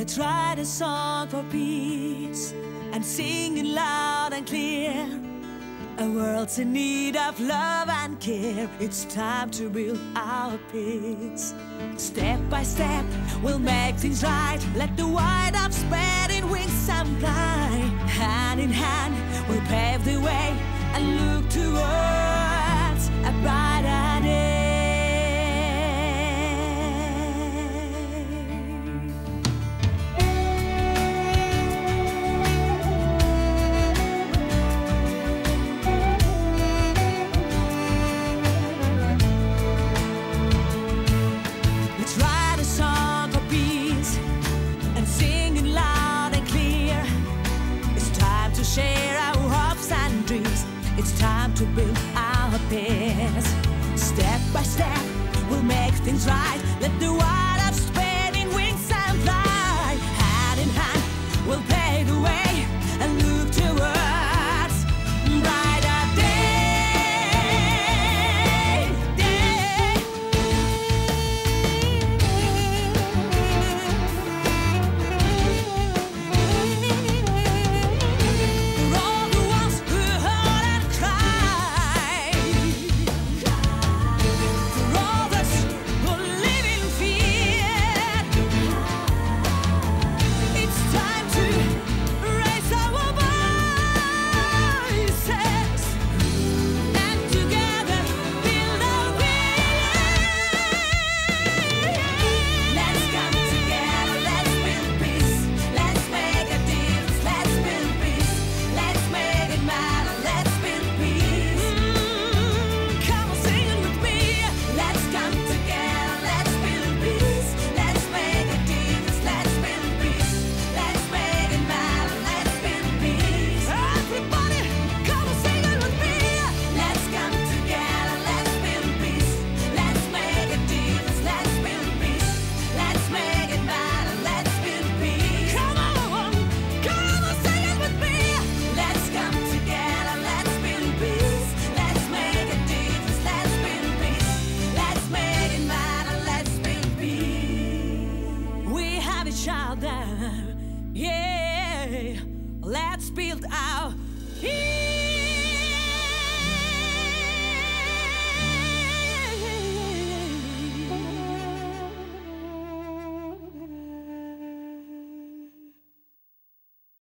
Gonna try the song for peace and sing it loud and clear. A world's in need of love and care. It's time to build our peace. Step by step, we'll make things right. Let the wide of spreading wings apply. Hand in hand, we'll pave the way and look towards a brighter day. It's time to build our peace. Step by step, we'll make things right. Let the wild of spreading wings and fly. Hand in hand, we'll pave the way and look towards brighter day. We're all the ones who hurt. Yeah, let's build our peace.